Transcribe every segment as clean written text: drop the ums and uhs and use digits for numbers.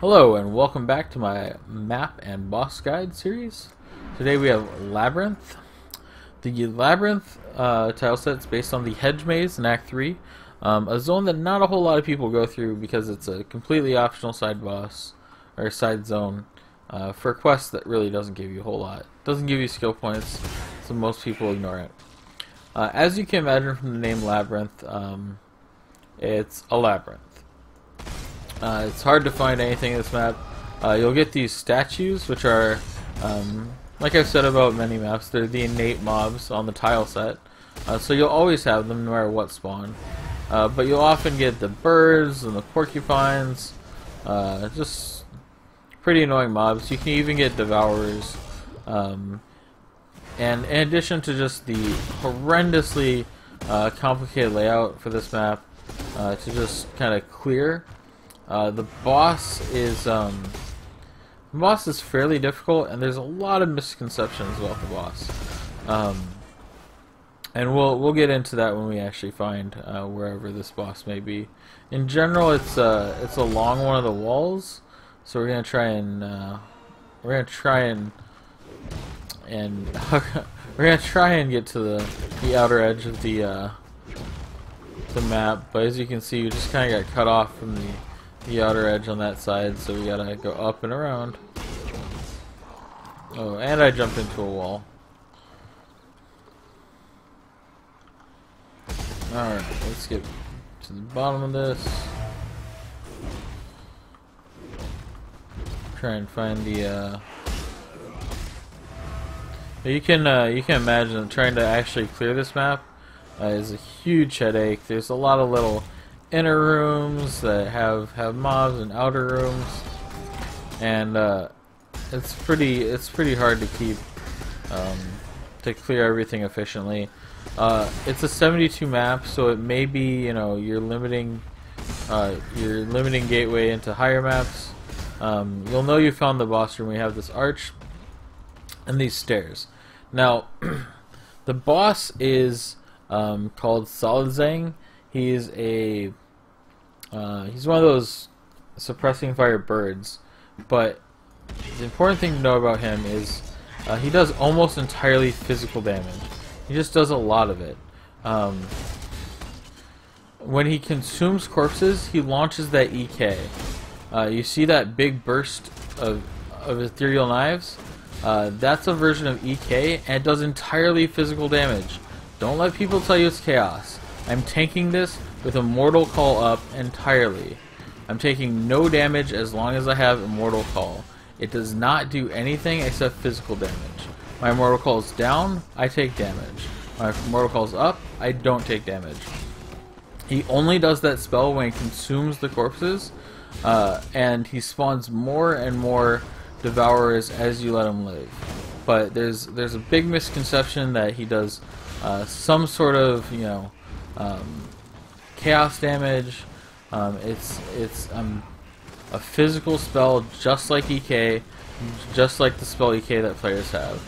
Hello and welcome back to my map and boss guide series. Today we have Labyrinth. The Labyrinth tile set is based on the Hedge Maze in Act 3, a zone that not a whole lot of people go through because it's a completely optional side boss or side zone for a quest that really doesn't give you a whole lot. Doesn't give you skill points, so most people ignore it. As you can imagine from the name Labyrinth, it's a labyrinth. It's hard to find anything in this map. You'll get these statues, which are, like I've said about many maps, they're the innate mobs on the tile set. So you'll always have them no matter what spawn. But you'll often get the birds and the porcupines, just pretty annoying mobs. You can even get devourers. And in addition to just the horrendously complicated layout for this map, to just kind of clear. The boss is fairly difficult, and there's a lot of misconceptions about the boss, and we'll get into that when we actually find wherever this boss may be. In general, it's along one of the walls, so we're gonna try and get to the outer edge of the map. But as you can see, we just kind of got cut off from the outer edge on that side, so we gotta go up and around. Oh, and I jumped into a wall. Alright, let's get to the bottom of this. Try and find the, You can imagine trying to actually clear this map is a huge headache. There's a lot of little inner rooms that have mobs and outer rooms, and it's pretty hard to keep to clear everything efficiently. It's a 72 map, so it may be, you know, you're limiting gateway into higher maps. You'll know you found the boss room. We have this arch and these stairs. Now, the boss is called Sallazzang. He's a he's one of those suppressing fire birds, but the important thing to know about him is he does almost entirely physical damage. He just does a lot of it. When he consumes corpses, he launches that EK. You see that big burst of ethereal knives? That's a version of EK, and it does entirely physical damage. Don't let people tell you it's chaos. I'm tanking this with Immortal Call up entirely. I'm taking no damage as long as I have Immortal Call. It does not do anything except physical damage. My Immortal Call is down, I take damage. My Immortal Call is up, I don't take damage. He only does that spell when he consumes the corpses, and he spawns more and more devourers as you let him live. But there's a big misconception that he does some sort of, you know, chaos damage. It's a physical spell just like EK, just like the spell EK that players have.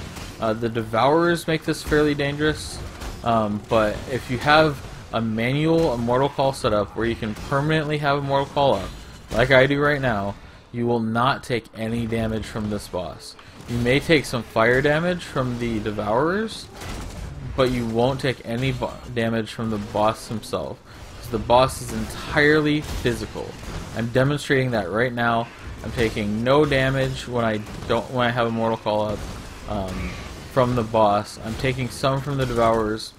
The Devourers make this fairly dangerous, but if you have a manual Immortal Call set up where you can permanently have Immortal Call up, like I do right now, you will not take any damage from this boss. You may take some fire damage from the Devourers, but you won't take any damage from the boss himself, because the boss is entirely physical. I'm demonstrating that right now. I'm taking no damage when I have Immortal Call up from the boss. I'm taking some from the Devourers.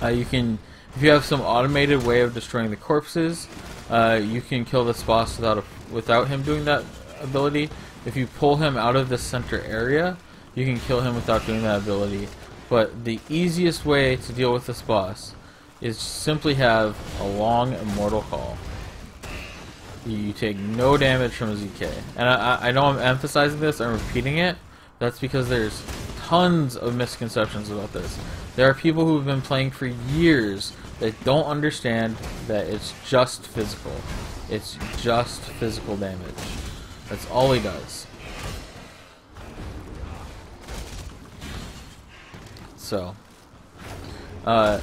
If you have some automated way of destroying the corpses, you can kill this boss without him doing that ability. If you pull him out of the center area, you can kill him without doing that ability. But the easiest way to deal with this boss is simply have a long Immortal Call. You take no damage from his EK. And I know I'm emphasizing this, I'm repeating it. That's because there's tons of misconceptions about this. There are people who have been playing for years that don't understand that it's just physical. It's just physical damage. That's all he does. So, and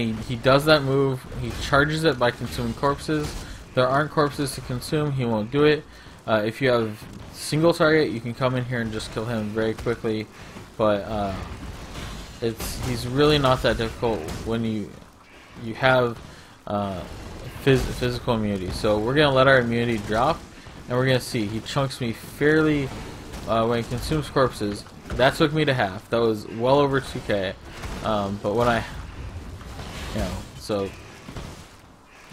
he does that move. He charges it by consuming corpses. If there aren't corpses to consume, he won't do it. If you have single target, you can come in here and just kill him very quickly, but he's really not that difficult when you have physical immunity. So we're gonna let our immunity drop, and we're gonna see he chunks me fairly when he consumes corpses. That took me to half. That was well over 2K. But when I, so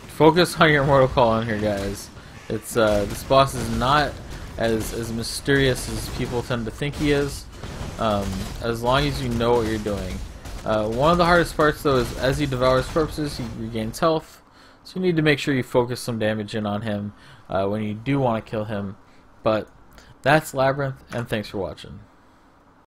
focus on your Mortal Call on here, guys. It's this boss is not as mysterious as people tend to think he is. As long as you know what you're doing. One of the hardest parts though is as he devours corpses, he regains health. So you need to make sure you focus some damage in on him when you do want to kill him. But that's Labyrinth, and thanks for watching.